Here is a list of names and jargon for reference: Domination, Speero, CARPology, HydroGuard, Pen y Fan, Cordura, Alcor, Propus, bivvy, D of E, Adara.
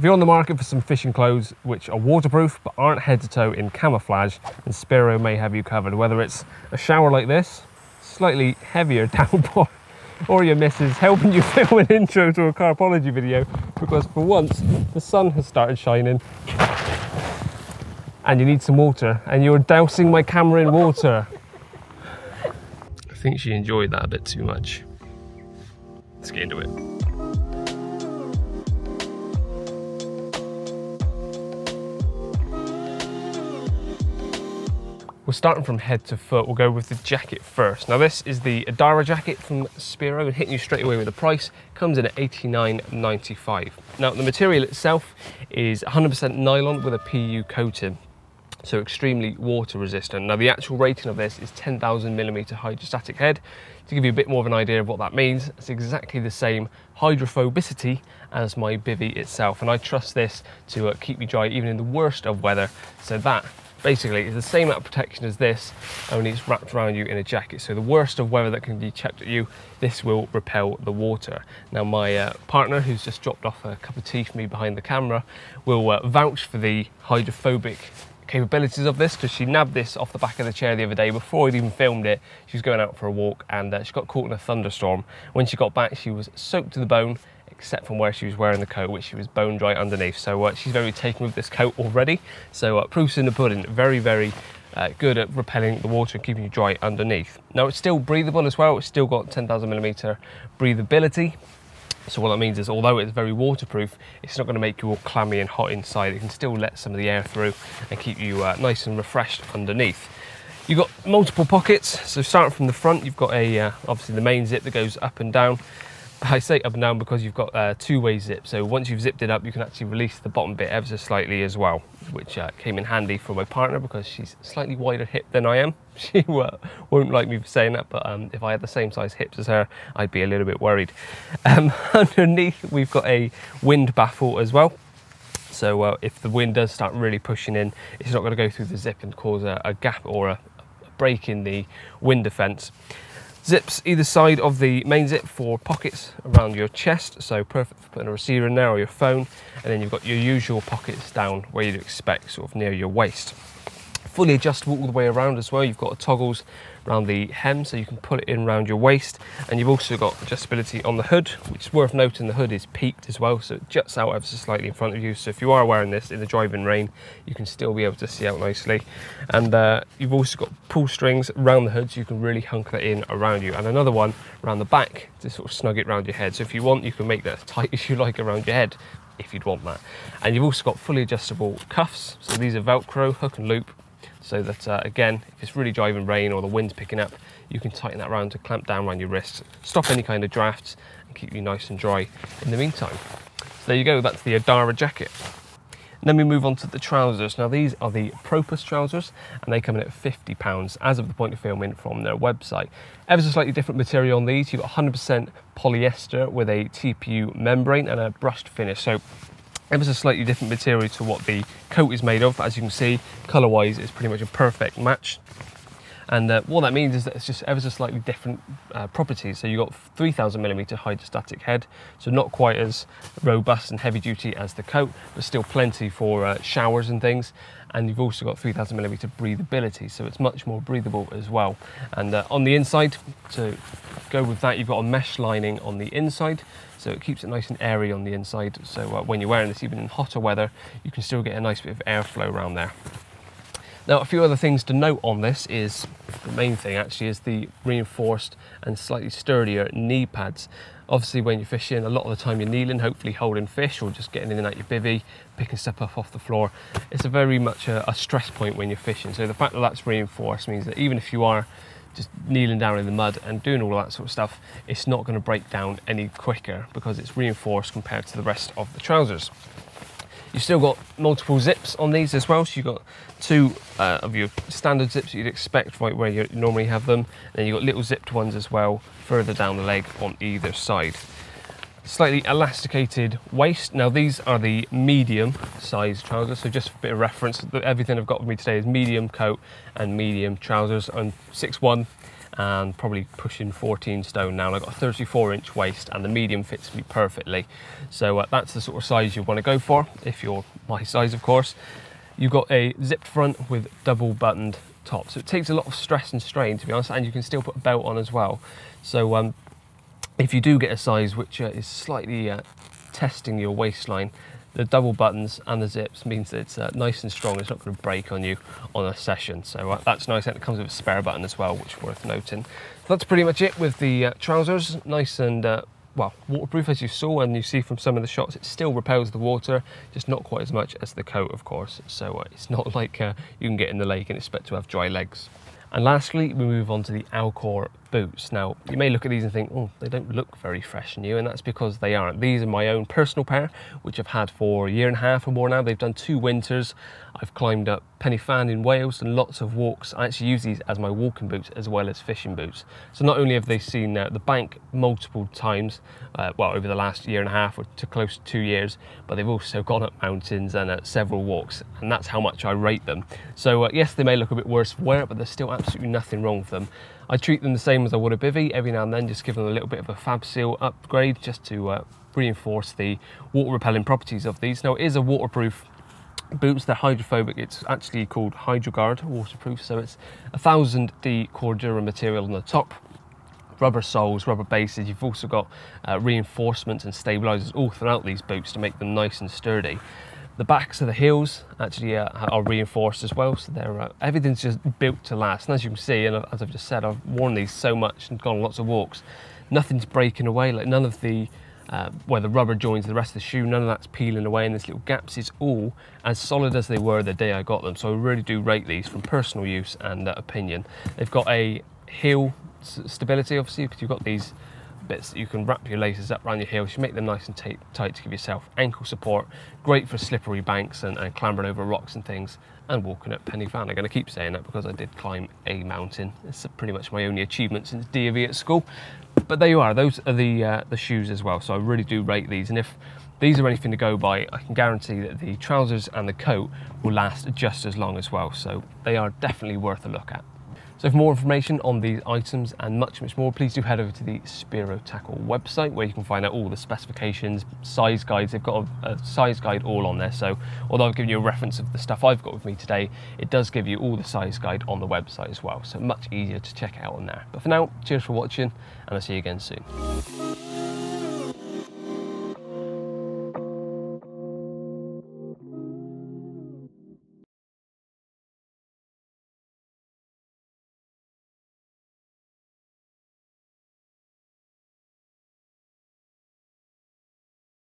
If you're on the market for some fishing clothes which are waterproof but aren't head to toe in camouflage, then Speero may have you covered, whether it's a shower like this, slightly heavier downpour, or your missus helping you film an intro to a carpology video, because for once the sun has started shining and you need some water and you're dousing my camera in water. I think she enjoyed that a bit too much. Let's get into it. We're starting from head to foot. We'll go with the jacket first. Now this is the Adara jacket from Speero, and hitting you straight away with the price, comes in at $89.95. Now the material itself is 100% nylon with a PU coating, so extremely water resistant. Now the actual rating of this is 10,000mm hydrostatic head. To give you a bit more of an idea of what that means, it's exactly the same hydrophobicity as my bivvy itself, and I trust this to keep me dry even in the worst of weather. So that basically, it's the same amount of protection as this, only it's wrapped around you in a jacket. So the worst of weather that can be chucked at you, this will repel the water. Now my partner, who's just dropped off a cup of tea for me behind the camera, will vouch for the hydrophobic capabilities of this, because she nabbed this off the back of the chair the other day before I'd even filmed it. She was going out for a walk and she got caught in a thunderstorm. When she got back, she was soaked to the bone, except from where she was wearing the coat, which she was bone dry underneath. So she's very taken with this coat already. So proof's in the pudding, very, very good at repelling the water and keeping you dry underneath. Now it's still breathable as well. It's still got 10,000mm breathability. So what that means is, although it's very waterproof, it's not gonna make you all clammy and hot inside. It can still let some of the air through and keep you nice and refreshed underneath. You've got multiple pockets. So starting from the front, you've got a obviously the main zip that goes up and down. I say up and down because you've got a two-way zip, so once you've zipped it up you can actually release the bottom bit ever so slightly as well, which came in handy for my partner because she's slightly wider hip than I am. She won't like me for saying that, but if I had the same size hips as her, I'd be a little bit worried. Underneath we've got a wind baffle as well, so if the wind does start really pushing in, it's not going to go through the zip and cause a gap or a break in the wind defence. Zips either side of the main zip for pockets around your chest, so perfect for putting a receiver in there or your phone, and then you've got your usual pockets down where you'd expect, sort of near your waist. Fully adjustable all the way around as well. You've got toggles around the hem so you can pull it in around your waist, and you've also got adjustability on the hood, which is worth noting. The hood is peaked as well, so it juts out ever so slightly in front of you, so if you are wearing this in the driving rain you can still be able to see out nicely. And you've also got pull strings around the hood so you can really hunker that in around you, and another one around the back to sort of snug it around your head, so if you want you can make that as tight as you like around your head if you'd want that. And you've also got fully adjustable cuffs, so these are Velcro hook and loop, so that again, if it's really driving rain or the wind's picking up, you can tighten that around to clamp down around your wrists, stop any kind of drafts and keep you nice and dry in the meantime. So there you go, that's the Adara jacket. And then we move on to the trousers. Now these are the Propus trousers, and they come in at £50 as of the point of filming from their website. Ever so slightly different material on these. You've got 100% polyester with a TPU membrane and a brushed finish. So ever so slightly different material to what the coat is made of. As you can see, colour-wise, it's pretty much a perfect match. And what that means is that it's just ever so slightly different properties. So you've got 3,000mm hydrostatic head, so not quite as robust and heavy-duty as the coat, but still plenty for showers and things. And you've also got 3,000mm breathability, so it's much more breathable as well. And on the inside, to go with that, you've got a mesh lining on the inside, so it keeps it nice and airy on the inside, so when you're wearing this, even in hotter weather, you can still get a nice bit of airflow around there. Now a few other things to note on this is, the main thing actually, is the reinforced and slightly sturdier knee pads. Obviously when you're fishing, a lot of the time you're kneeling, hopefully holding fish or just getting in and out your bivvy, picking stuff up off the floor. It's a very much a stress point when you're fishing, so the fact that that's reinforced means that even if you are just kneeling down in the mud and doing all that sort of stuff, it's not going to break down any quicker because it's reinforced compared to the rest of the trousers. You've still got multiple zips on these as well, so you've got two of your standard zips that you'd expect right where you normally have them, and then you've got little zipped ones as well further down the leg on either side. Slightly elasticated waist. Now these are the medium size trousers, so just for a bit of reference, everything I've got with me today is medium coat and medium trousers. I'm 6'1", and probably pushing 14 stone now, and I've got a 34 inch waist and the medium fits me perfectly. So that's the sort of size you want to go for, if you're my size of course. You've got a zipped front with double buttoned top, so it takes a lot of stress and strain, to be honest, and you can still put a belt on as well. So if you do get a size which is slightly testing your waistline, the double buttons and the zips means that it's nice and strong. It's not going to break on you on a session. So that's nice, and it comes with a spare button as well, which is worth noting. So that's pretty much it with the trousers. Nice and well, waterproof, as you saw and you see from some of the shots. It still repels the water, just not quite as much as the coat, of course. So it's not like you can get in the lake and expect to have dry legs. And lastly, we move on to the Alcor boots. Now, you may look at these and think, oh, they don't look very fresh and new, and that's because they aren't. These are my own personal pair, which I've had for a year and a half or more now. They've done 2 winters. I've climbed up Pen y Fan in Wales and lots of walks. I actually use these as my walking boots as well as fishing boots. So not only have they seen the bank multiple times, well, over the last year and a half or to close to 2 years, but they've also gone up mountains and several walks, and that's how much I rate them. So yes, they may look a bit worse for wear, but they're still absolutely nothing wrong with them. I treat them the same as I would a bivvy every now and then, just give them a little bit of a Fab Seal upgrade just to reinforce the water repelling properties of these. Now, it is a waterproof boots, they're hydrophobic. It's actually called HydroGuard waterproof, so it's 1000D Cordura material on the top, rubber soles, rubber bases. You've also got reinforcements and stabilizers all throughout these boots to make them nice and sturdy. The backs of the heels actually are reinforced as well, so they're, everything's just built to last. And as you can see, and as I've just said, I've worn these so much and gone on lots of walks, nothing's breaking away. Like, none of the where the rubber joins the rest of the shoe, none of that's peeling away, and this little gaps is all as solid as they were the day I got them. So I really do rate these from personal use and opinion. They've got a heel stability, obviously, because you've got these bits that you can wrap your laces up around your heels. You make them nice and tight to give yourself ankle support. Great for slippery banks and clambering over rocks and things and walking up Pen y Fan. I'm going to keep saying that because I did climb a mountain. It's pretty much my only achievement since D of E at school. But there you are, those are the shoes as well, so I really do rate these. And if these are anything to go by, I can guarantee that the trousers and the coat will last just as long as well, so they are definitely worth a look at. So for more information on these items and much, much more, please do head over to the Speero Tackle website, where you can find out all the specifications, size guides. They've got a size guide all on there. So although I've given you a reference of the stuff I've got with me today, it does give you all the size guide on the website as well. So much easier to check out on there. But for now, cheers for watching, and I'll see you again soon.